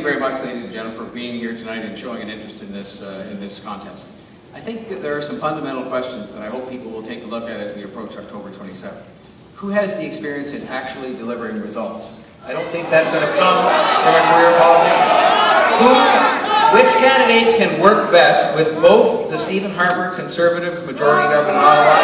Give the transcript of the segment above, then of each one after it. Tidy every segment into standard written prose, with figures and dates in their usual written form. you very much, ladies and gentlemen, for being here tonight and showing an interest in this contest. I think that there are some fundamental questions that I hope people will take a look at as we approach October 27th. Who has the experience in actually delivering results? I don't think that's going to come from a career politician. Which candidate can work best with both the Stephen Harper Conservative Majority Government in Ottawa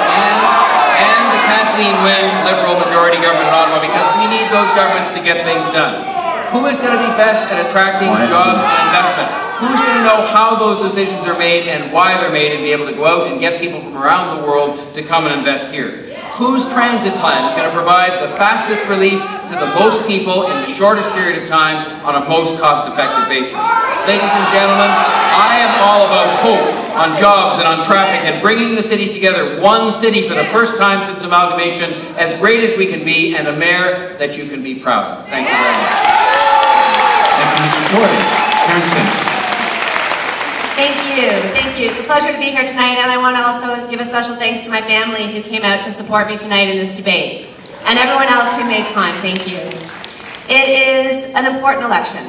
and the Kathleen Wynne Liberal Majority Government in Ottawa, because we need those governments to get things done. Who is going to be best at attracting jobs and investment? Who's going to know how those decisions are made and why they're made and be able to go out and get people from around the world to come and invest here? Whose transit plan is going to provide the fastest relief to the most people in the shortest period of time on a most cost-effective basis? Ladies and gentlemen, I am all about hope on jobs and on traffic and bringing the city together, one city for the first time since amalgamation, as great as we can be, and a mayor that you can be proud of. Thank you very much. Karen Stintz. Thank you. Thank you. It's a pleasure to be here tonight, and I want to also give a special thanks to my family who came out to support me tonight in this debate, and everyone else who made time. Thank you. It is an important election.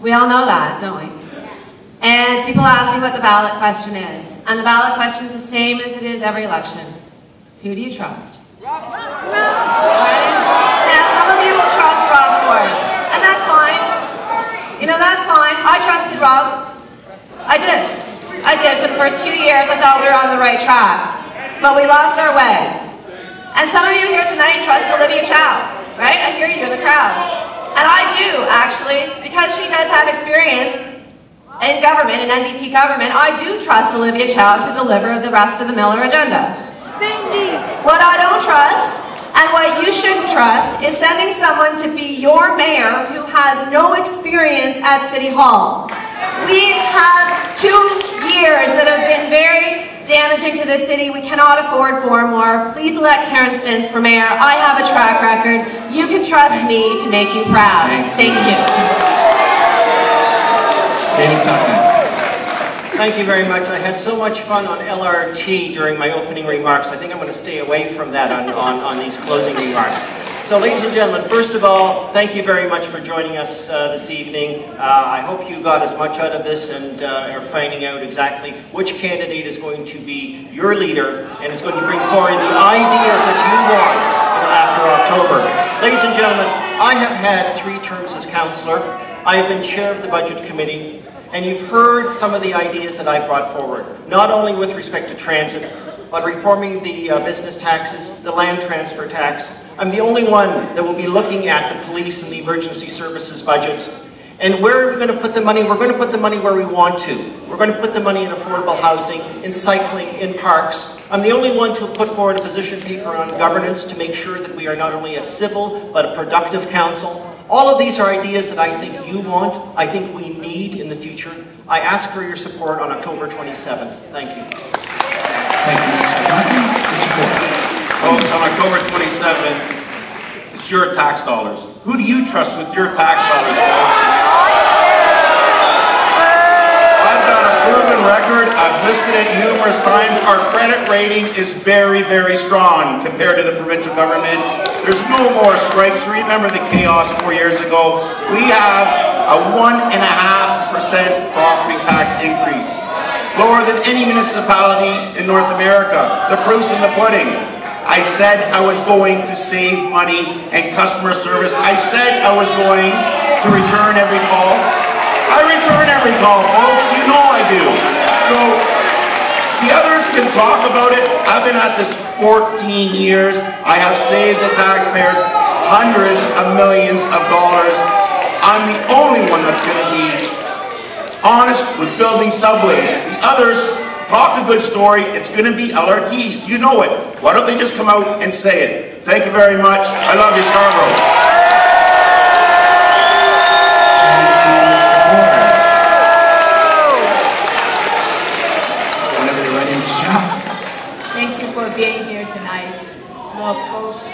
We all know that, don't we? And people ask me what the ballot question is, and the ballot question is the same as it is every election. Who do you trust? Rob Ford. Right? Now, some of you will trust Rob Ford, and that's fine. You know, that's fine. I trusted Rob. I did. I did. For the first 2 years, I thought we were on the right track. But we lost our way. And some of you here tonight trust Olivia Chow, right? I hear you in the crowd. And I do, actually, because she does have experience in government, in NDP government, I do trust Olivia Chow to deliver the rest of the Miller agenda. What I don't trust, and what you shouldn't trust, is sending someone to be your mayor who has no experience at City Hall. We have 2 years that have been very damaging to this city. We cannot afford 4 more. Please elect Karen Stintz for mayor. I have a track record. You can trust me to make you proud. Thank you. Thank you very much. I had so much fun on LRT during my opening remarks. I think I'm going to stay away from that on these closing remarks. So, ladies and gentlemen, first of all, thank you very much for joining us this evening. I hope you got as much out of this and are finding out exactly which candidate is going to be your leader and is going to bring forward the ideas that you want after October. Ladies and gentlemen, I have had 3 terms as councillor. I have been chair of the budget committee. And you've heard some of the ideas that I brought forward, not only with respect to transit, but reforming the business taxes, the land transfer tax. I'm the only one that will be looking at the police and the emergency services budgets. And where are we going to put the money? We're going to put the money where we want to. We're going to put the money in affordable housing, in cycling, in parks. I'm the only one to put forward a position paper on governance to make sure that we are not only a civil, but a productive council. All of these are ideas that I think you want, I think we need in the future. I ask for your support on October 27th. Thank you. Thank you, Mr. Johnson. Folks, on October 27th, it's your tax dollars. Who do you trust with your tax dollars, folks? I've got a proven record. I've listed it numerous times. Our credit rating is very, very strong compared to the provincial government. There's no more strikes. Remember the chaos 4 years ago. We have a 1.5% property tax increase, lower than any municipality in North America. The proof's in the pudding. I said I was going to save money and customer service. I said I was going to return every call. I return every call, folks. You know I do. So the others can talk about it. I've been at this 14 years. I have saved the taxpayers hundreds of millions of dollars. I'm the only one that's going to be honest with building subways. The others talk a good story. It's going to be LRTs. You know it. Why don't they just come out and say it? Thank you very much. I love you, Scarborough. Being here tonight. Well, folks,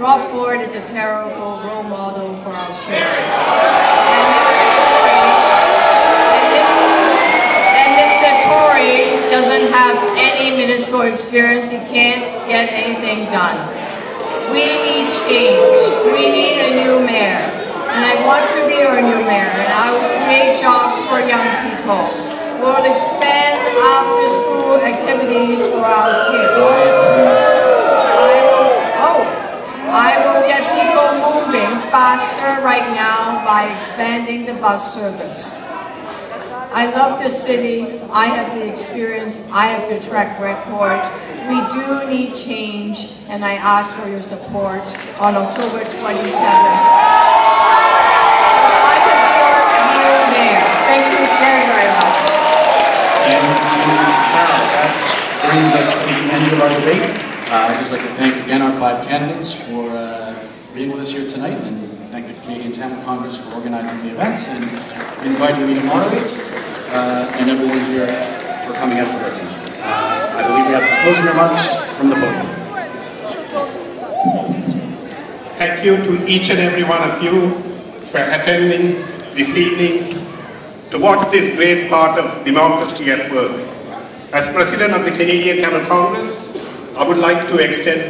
Rob Ford is a terrible role model for our church. And Mr. Tory doesn't have any municipal experience. He can't get anything done. We need change. We need a new mayor. And I want to be our new mayor. And create jobs for young people. We'll expand after-school activities for our kids. I will get people moving faster right now by expanding the bus service. I love the city. I have the experience. I have the track record. We do need change, and I ask for your support on October 27th. Thank you very much. Thank you, Ms. Chow. That brings us to the end of our debate. I'd just like to thank again our five candidates for being with us here tonight, and thank the Canadian Tamil Congress for organizing the events, and inviting me to moderate, and everyone here for coming out to listen. I believe we have some closing remarks from the podium. Thank you to each and every one of you for attending this evening, to watch this great part of democracy at work. As President of the Canadian Tamil Congress, I would like to extend